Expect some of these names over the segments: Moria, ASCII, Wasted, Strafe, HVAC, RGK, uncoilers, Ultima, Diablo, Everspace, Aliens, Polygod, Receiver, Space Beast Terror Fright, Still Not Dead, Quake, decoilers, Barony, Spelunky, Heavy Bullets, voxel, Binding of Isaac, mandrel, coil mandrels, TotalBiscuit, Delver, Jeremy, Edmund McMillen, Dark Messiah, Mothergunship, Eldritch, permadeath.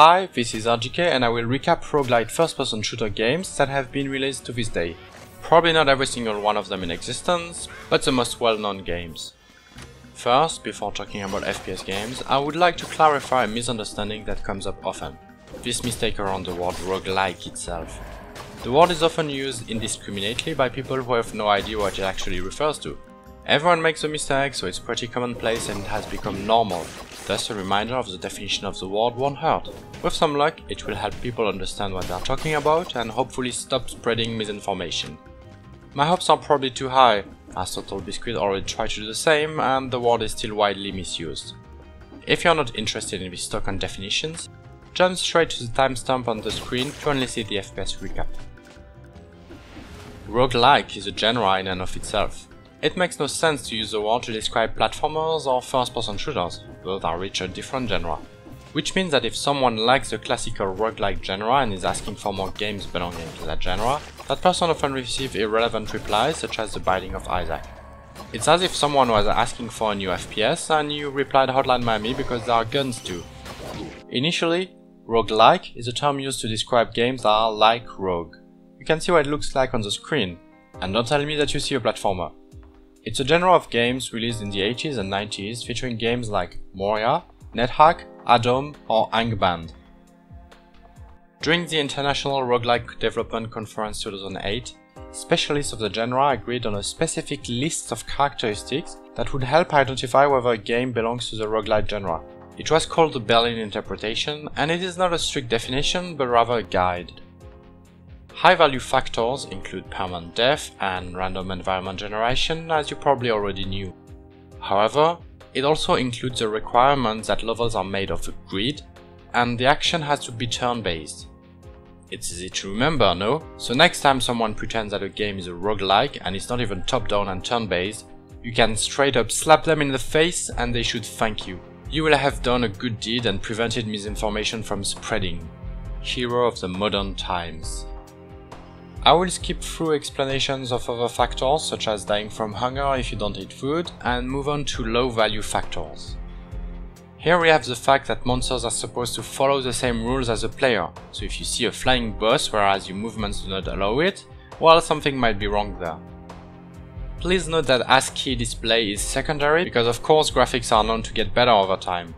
Hi, this is RGK and I will recap roguelite first-person shooter games that have been released to this day. Probably not every single one of them in existence, but the most well-known games. First, before talking about FPS games, I would like to clarify a misunderstanding that comes up often. This mistake around the word roguelike itself. The word is often used indiscriminately by people who have no idea what it actually refers to. Everyone makes a mistake, so it's pretty commonplace and it has become normal. Thus, a reminder of the definition of the word won't hurt. With some luck, it will help people understand what they're talking about and hopefully stop spreading misinformation. My hopes are probably too high, as TotalBiscuit already tried to do the same and the word is still widely misused. If you're not interested in this talk on definitions, jump straight to the timestamp on the screen to only see the FPS recap. Roguelike is a genre in and of itself. It makes no sense to use the word to describe platformers or first-person shooters, though they reach a different genre. Which means that if someone likes the classical roguelike genre and is asking for more games belonging to that genre, that person often receives irrelevant replies such as the Binding of Isaac. It's as if someone was asking for a new FPS and you replied Hotline Miami because there are guns too. Initially, roguelike is a term used to describe games that are like rogue. You can see what it looks like on the screen, and don't tell me that you see a platformer. It's a genre of games released in the 80s and 90s featuring games like Moria, NetHack, Adom or Angband. During the International Roguelike Development Conference 2008, specialists of the genre agreed on a specific list of characteristics that would help identify whether a game belongs to the roguelike genre. It was called the Berlin Interpretation and it is not a strict definition but rather a guide. High-value factors include permanent death and random environment generation, as you probably already knew. However, it also includes the requirement that levels are made of a grid and the action has to be turn-based. It's easy to remember, no? So next time someone pretends that a game is a roguelike and it's not even top-down and turn-based, you can straight up slap them in the face and they should thank you. You will have done a good deed and prevented misinformation from spreading. Hero of the modern times. I will skip through explanations of other factors such as dying from hunger if you don't eat food and move on to low value factors. Here we have the fact that monsters are supposed to follow the same rules as a player, so if you see a flying boss whereas your movements do not allow it, well, something might be wrong there. Please note that ASCII display is secondary because of course graphics are known to get better over time.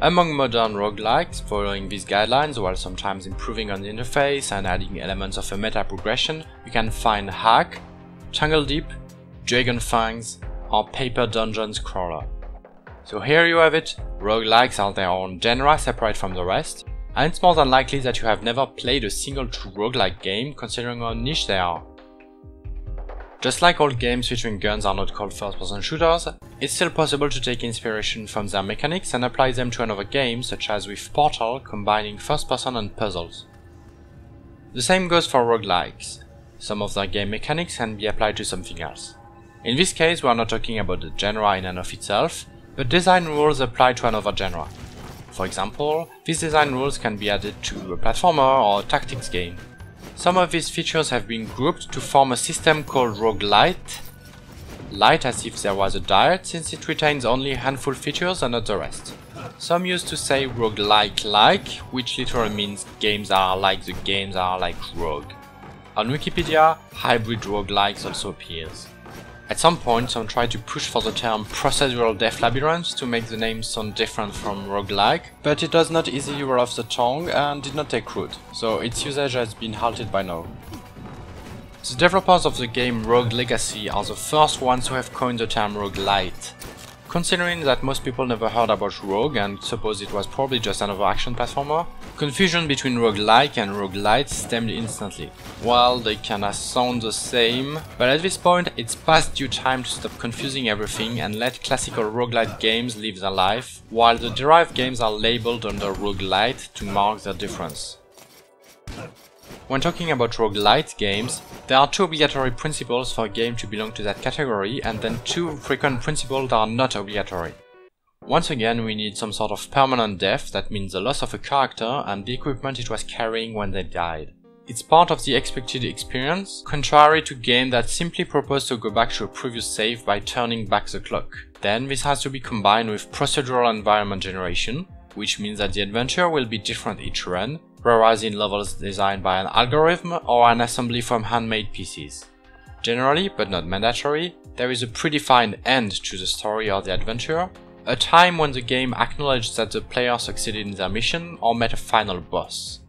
Among modern roguelikes, following these guidelines while sometimes improving on the interface and adding elements of a meta progression, you can find Hack, Tangle Deep, Dragon Fangs, or Paper Dungeons Crawler. So here you have it, roguelikes are their own genre separate from the rest, and it's more than likely that you have never played a single true roguelike game considering how niche they are. Just like all games featuring guns are not called first-person shooters, it's still possible to take inspiration from their mechanics and apply them to another game, such as with Portal, combining first-person and puzzles. The same goes for roguelikes. Some of their game mechanics can be applied to something else. In this case, we are not talking about the genre in and of itself, but design rules apply to another genre. For example, these design rules can be added to a platformer or a tactics game. Some of these features have been grouped to form a system called roguelite, light as if there was a diet since it retains only a handful features and not the rest. Some used to say roguelike-like, which literally means games are like the games are like rogue. On Wikipedia, hybrid roguelikes also appears. At some point, some tried to push for the term procedural death labyrinth to make the name sound different from roguelike, but it does not easily roll off the tongue and did not take root, so its usage has been halted by now. The developers of the game Rogue Legacy are the first ones who have coined the term roguelite. Considering that most people never heard about rogue and suppose it was probably just another action platformer, confusion between roguelike and roguelite stemmed instantly. Well, they kinda sound the same, but at this point it's past due time to stop confusing everything and let classical roguelite games live their life, while the derived games are labeled under roguelite to mark their difference. When talking about roguelite games, there are two obligatory principles for a game to belong to that category and then two frequent principles that are not obligatory. Once again, we need some sort of permanent death, that means the loss of a character and the equipment it was carrying when they died. It's part of the expected experience, contrary to games that simply propose to go back to a previous save by turning back the clock. Then this has to be combined with procedural environment generation, which means that the adventure will be different each run, whereas in levels designed by an algorithm or an assembly from handmade pieces. Generally, but not mandatory, there is a predefined end to the story or the adventure, a time when the game acknowledges that the player succeeded in their mission or met a final boss.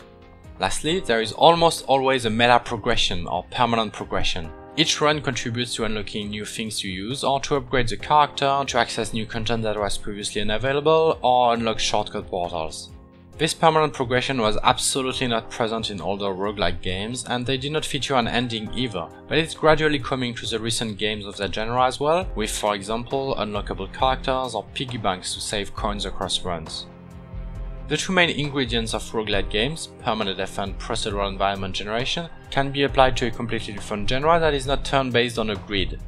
Lastly, there is almost always a meta progression or permanent progression. Each run contributes to unlocking new things to use or to upgrade the character, to access new content that was previously unavailable, or unlock shortcut portals. This permanent progression was absolutely not present in older roguelike games, and they did not feature an ending either, but it's gradually coming to the recent games of that genre as well, with for example unlockable characters or piggy banks to save coins across runs. The two main ingredients of roguelite games, permanent death and procedural environment generation, can be applied to a completely different genre that is not turn-based on a grid.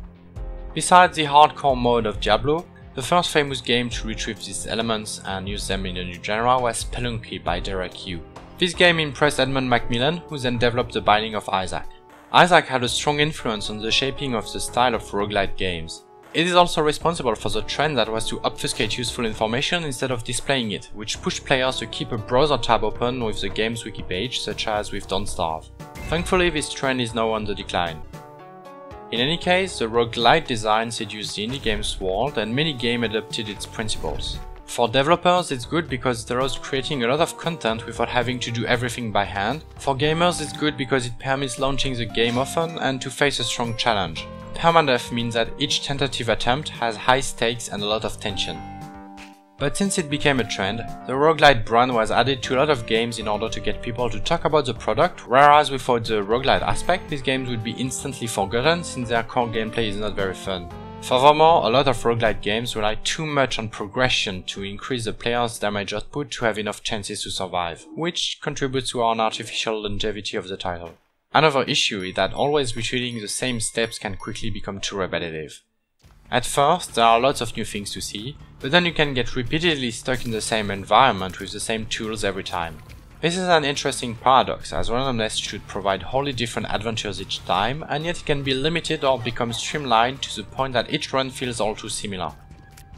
Besides the hardcore mode of Diablo, the first famous game to retrieve these elements and use them in a new genre was Spelunky by Derek Yu. This game impressed Edmund McMillen, who then developed the Binding of Isaac. Isaac had a strong influence on the shaping of the style of roguelite games. It is also responsible for the trend that was to obfuscate useful information instead of displaying it, which pushed players to keep a browser tab open with the game's wiki page, such as with Don't Starve. Thankfully, this trend is now on the decline. In any case, the roguelite design seduced the indie game's world and many games adopted its principles. For developers, it's good because it allows creating a lot of content without having to do everything by hand. For gamers, it's good because it permits launching the game often and to face a strong challenge. Permadeath means that each tentative attempt has high stakes and a lot of tension. But since it became a trend, the roguelite brand was added to a lot of games in order to get people to talk about the product, whereas without the roguelite aspect, these games would be instantly forgotten since their core gameplay is not very fun. Furthermore, a lot of roguelite games rely too much on progression to increase the player's damage output to have enough chances to survive, which contributes to an artificial longevity of the title. Another issue is that always retreating the same steps can quickly become too repetitive. At first, there are lots of new things to see, but then you can get repeatedly stuck in the same environment with the same tools every time. This is an interesting paradox, as randomness should provide wholly different adventures each time, and yet it can be limited or become streamlined to the point that each run feels all too similar.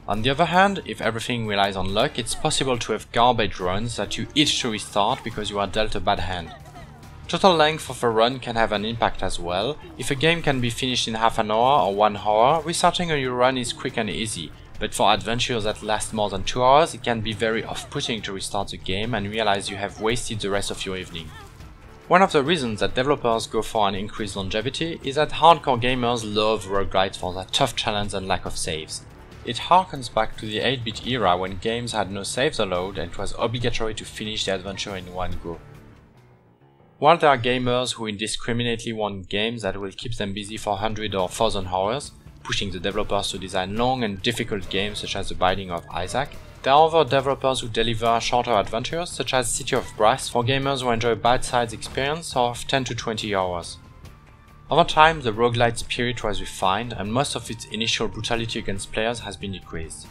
On the other hand, if everything relies on luck, it's possible to have garbage runs that you each to restart because you are dealt a bad hand. Total length of a run can have an impact as well. If a game can be finished in half an hour or 1 hour, restarting a new run is quick and easy, but for adventures that last more than 2 hours, it can be very off-putting to restart the game and realize you have wasted the rest of your evening. One of the reasons that developers go for an increased longevity is that hardcore gamers love roguelites for their tough challenge and lack of saves. It harkens back to the 8-bit era when games had no saves allowed and it was obligatory to finish the adventure in one go. While there are gamers who indiscriminately want games that will keep them busy for 100 or 1000 hours, pushing the developers to design long and difficult games such as The Binding of Isaac, there are other developers who deliver shorter adventures such as City of Brass for gamers who enjoy bite-sized experience of 10 to 20 hours. Over time, the roguelite spirit was refined and most of its initial brutality against players has been decreased.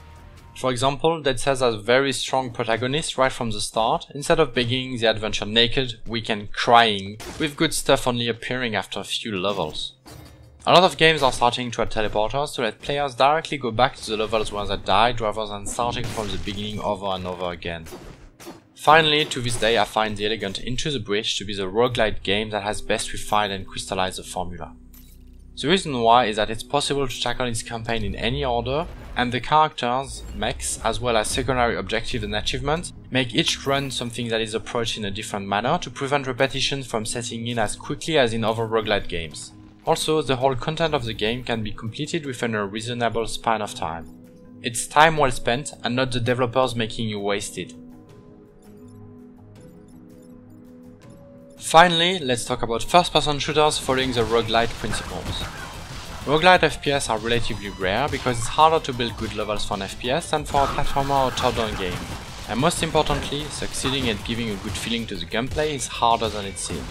For example, Dead Cells has a very strong protagonist right from the start, instead of beginning the adventure naked, weak and crying, with good stuff only appearing after a few levels. A lot of games are starting to add teleporters to let players directly go back to the levels where they died rather than starting from the beginning over and over again. Finally, to this day I find the elegant Into the Bridge to be the roguelite game that has best refined and crystallized the formula. The reason why is that it's possible to tackle its campaign in any order, and the characters, mechs, as well as secondary objectives and achievements make each run something that is approached in a different manner to prevent repetition from setting in as quickly as in other roguelite games. Also, the whole content of the game can be completed within a reasonable span of time. It's time well spent and not the developers making you wasted. Finally, let's talk about first-person shooters following the roguelite principles. Roguelite FPS are relatively rare because it's harder to build good levels for an FPS than for a platformer or top-down game. And most importantly, succeeding at giving a good feeling to the gameplay is harder than it seems.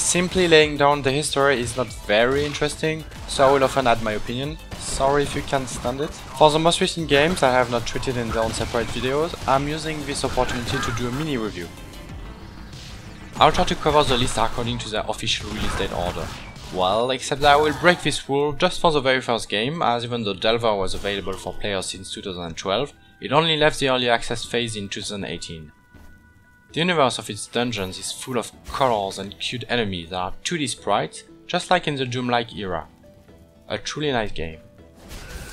Simply laying down the history is not very interesting, so I will often add my opinion, sorry if you can't stand it. For the most recent games I have not treated in their own separate videos, I'm using this opportunity to do a mini-review. I'll try to cover the list according to their official release date order. Well, except that I will break this rule just for the very first game, as even though Delver was available for players since 2012, It only left the early access phase in 2018. The universe of its dungeons is full of colors and cute enemies that are 2D sprites, just like in the Doom-like era. A truly nice game.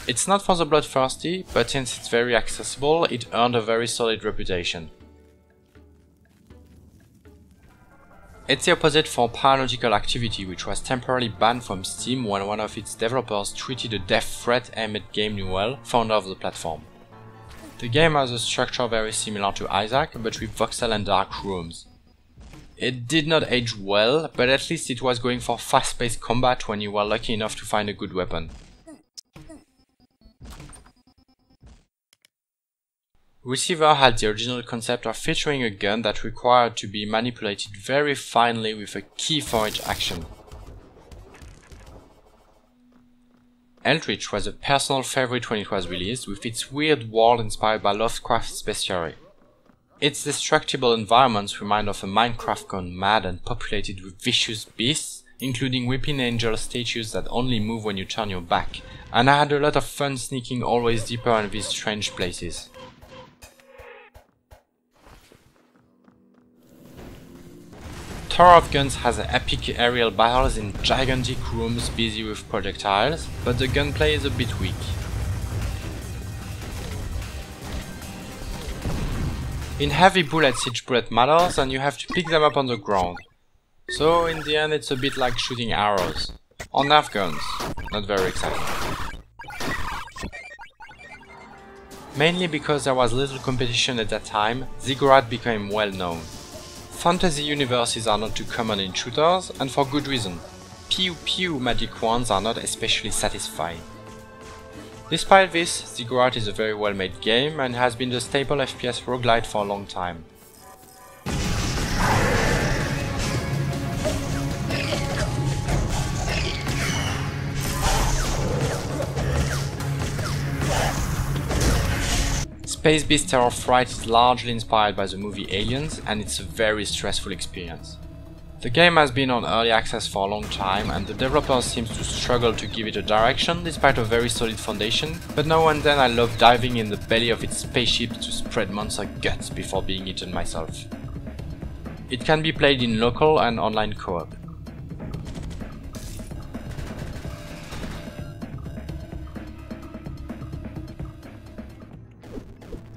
It's not for the bloodthirsty, but since it's very accessible, it earned a very solid reputation. It's the opposite for Paranautical Activity, which was temporarily banned from Steam when one of its developers tweeted a death threat aimed at Gabe Newell, founder of the platform. The game has a structure very similar to Isaac, but with voxel and dark rooms. It did not age well, but at least it was going for fast-paced combat when you were lucky enough to find a good weapon. Receiver had the original concept of featuring a gun that required to be manipulated very finely with a key for each action. Eldritch was a personal favorite when it was released, with its weird world inspired by Lovecraft's bestiary. Its destructible environments remind of a Minecraft gone mad and populated with vicious beasts, including weeping angel statues that only move when you turn your back, and I had a lot of fun sneaking always deeper in these strange places. Tower of Guns has epic aerial battles in gigantic rooms busy with projectiles, but the gunplay is a bit weak. In heavy bullets, each bullet matters and you have to pick them up on the ground. So in the end it's a bit like shooting arrows. Or nerf guns, not very exciting. Mainly because there was little competition at that time, Ziggurat became well known. Fantasy universes are not too common in shooters, and for good reason. Pew pew magic wands are not especially satisfying. Despite this, Ziggurat is a very well made game and has been the staple FPS roguelite for a long time. Space Beast Terror Fright is largely inspired by the movie Aliens, and it's a very stressful experience. The game has been on early access for a long time, and the developer seems to struggle to give it a direction despite a very solid foundation, but now and then I love diving in the belly of its spaceship to spread monster guts before being eaten myself. It can be played in local and online co-op.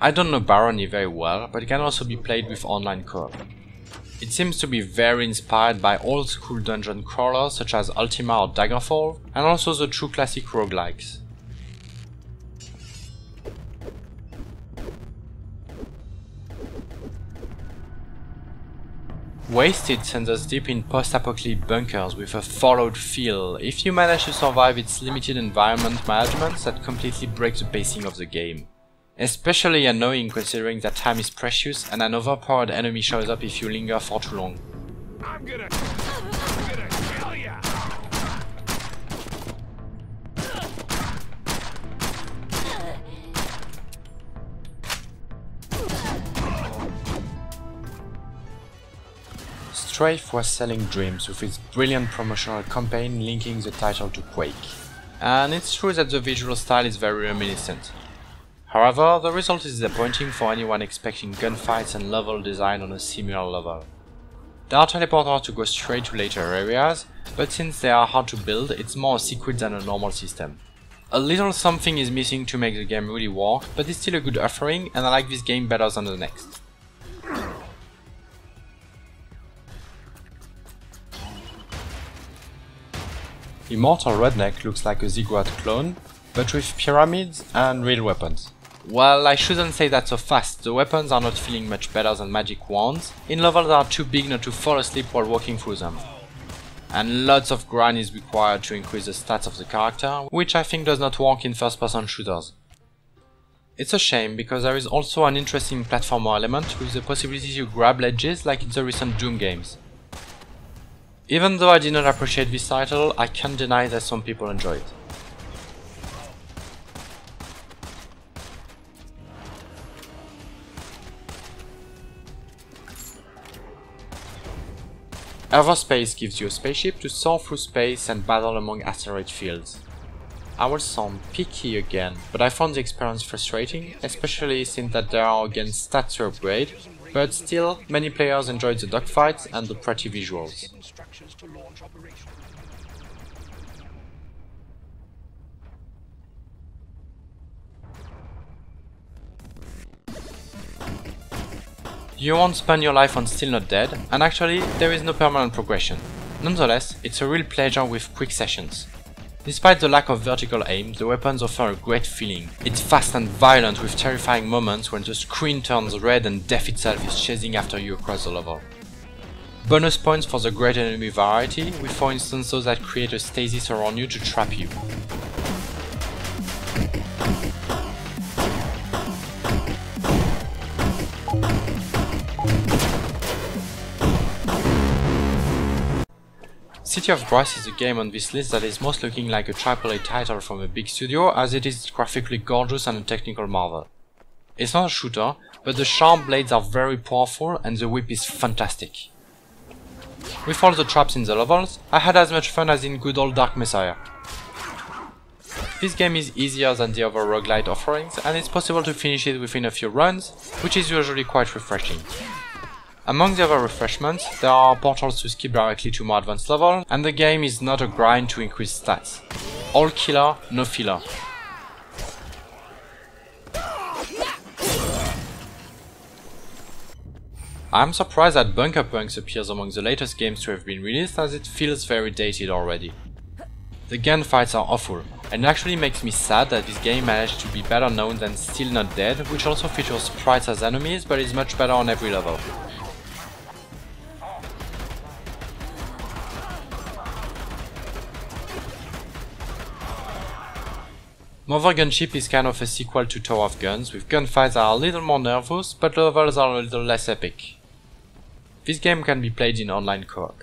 I don't know Barony very well, but it can also be played with online co-op. It seems to be very inspired by old school dungeon crawlers such as Ultima or Daggerfall, and also the true classic roguelikes. Wasted sends us deep in post-apocalyptic bunkers with a Fallout feel, if you manage to survive its limited environment management that completely breaks the pacing of the game. Especially annoying considering that time is precious and an overpowered enemy shows up if you linger for too long. I'm gonna kill ya. Strafe was selling dreams with its brilliant promotional campaign linking the title to Quake. And it's true that the visual style is very reminiscent. However, the result is disappointing for anyone expecting gunfights and level design on a similar level. There are teleporters to go straight to later areas, but since they are hard to build, it's more a secret than a normal system. A little something is missing to make the game really work, but it's still a good offering and I like this game better than the next. Immortal Redneck looks like a Ziggurat clone, but with pyramids and real weapons. Well, I shouldn't say that so fast, the weapons are not feeling much better than magic wands, in levels that are too big not to fall asleep while walking through them. And lots of grind is required to increase the stats of the character, which I think does not work in first-person shooters. It's a shame, because there is also an interesting platformer element with the possibility to grab ledges like in the recent Doom games. Even though I did not appreciate this title, I can't deny that some people enjoy it. Everspace gives you a spaceship to soar through space and battle among asteroid fields. I was some picky again, but I found the experience frustrating, especially since that there are again stats to upgrade, but still, many players enjoyed the dogfights and the pretty visuals. You won't spend your life on Still Not Dead, and actually, there is no permanent progression. Nonetheless, it's a real pleasure with quick sessions. Despite the lack of vertical aim, the weapons offer a great feeling. It's fast and violent with terrifying moments when the screen turns red and death itself is chasing after you across the level. Bonus points for the great enemy variety, with for instance those that create a stasis around you to trap you. City of Brass is a game on this list that is most looking like a AAA title from a big studio, as it is graphically gorgeous and a technical marvel. It's not a shooter, but the sharp blades are very powerful and the whip is fantastic. With all the traps in the levels, I had as much fun as in good old Dark Messiah. This game is easier than the other roguelite offerings, and it's possible to finish it within a few runs, which is usually quite refreshing. Among the other refreshments, there are portals to skip directly to more advanced level, and the game is not a grind to increase stats. All killer, no filler. I'm surprised that Bunker Punks appears among the latest games to have been released, as it feels very dated already. The gunfights are awful, and it actually makes me sad that this game managed to be better known than Still Not Dead, which also features sprites as enemies but is much better on every level. Mother Gunship is kind of a sequel to Tower of Guns, with gunfights that are a little more nervous, but levels are a little less epic. This game can be played in online co-op.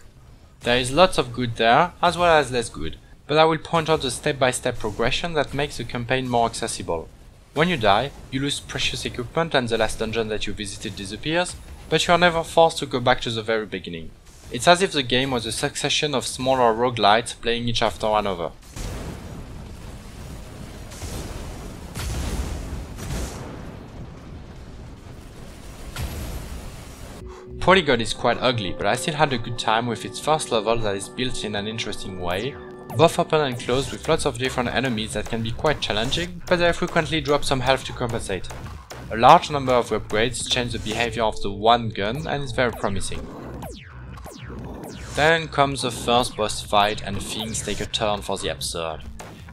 There is lots of good there, as well as less good, but I will point out the step-by-step progression that makes the campaign more accessible. When you die, you lose precious equipment and the last dungeon that you visited disappears, but you are never forced to go back to the very beginning. It's as if the game was a succession of smaller roguelites playing each after another. Polygon is quite ugly, but I still had a good time with its first level that is built in an interesting way, both open and closed with lots of different enemies that can be quite challenging, but they frequently drop some health to compensate. A large number of upgrades change the behavior of the one gun and is very promising. Then comes the first boss fight and things take a turn for the absurd.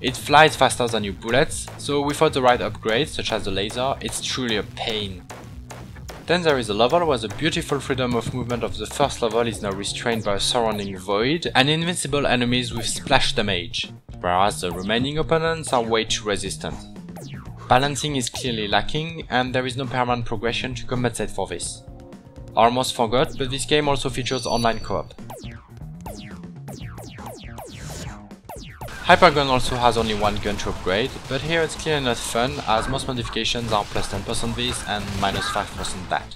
It flies faster than your bullets, so without the right upgrades, such as the laser, it's truly a pain. Then there is a level where the beautiful freedom of movement of the first level is now restrained by a surrounding void and invincible enemies with splash damage, whereas the remaining opponents are way too resistant. Balancing is clearly lacking, and there is no permanent progression to compensate for this. I almost forgot, but this game also features online co-op. Hypergun also has only one gun to upgrade, but here it's clearly not fun, as most modifications are plus 10% this and minus 5% that.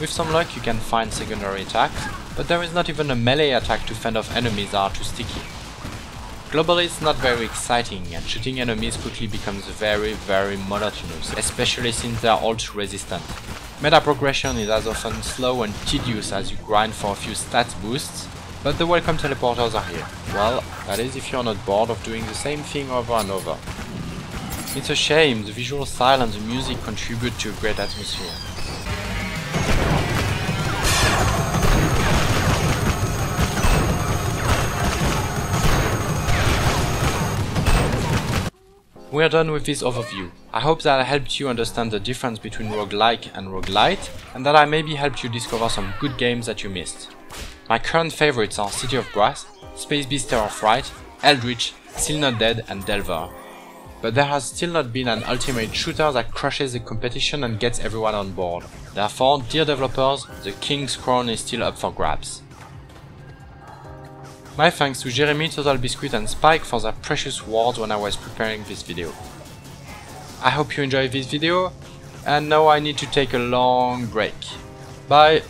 With some luck you can find secondary attacks, but there is not even a melee attack to fend off enemies that are too sticky. Globally it's not very exciting, and shooting enemies quickly becomes very monotonous, especially since they are all too resistant. Meta progression is as often slow and tedious as you grind for a few stats boosts, but the welcome teleporters are here. Well, that is if you're not bored of doing the same thing over and over. It's a shame, the visual style and the music contribute to a great atmosphere. We're done with this overview. I hope that I helped you understand the difference between roguelike and roguelite, and that I maybe helped you discover some good games that you missed. My current favorites are City of Brass, Space Beast Terror Fright, Eldritch, Still Not Dead and Delver. But there has still not been an ultimate shooter that crushes the competition and gets everyone on board. Therefore, dear developers, the King's Crown is still up for grabs. My thanks to Jeremy, TotalBiscuit and Spike for their precious words when I was preparing this video. I hope you enjoyed this video, and now I need to take a long break. Bye!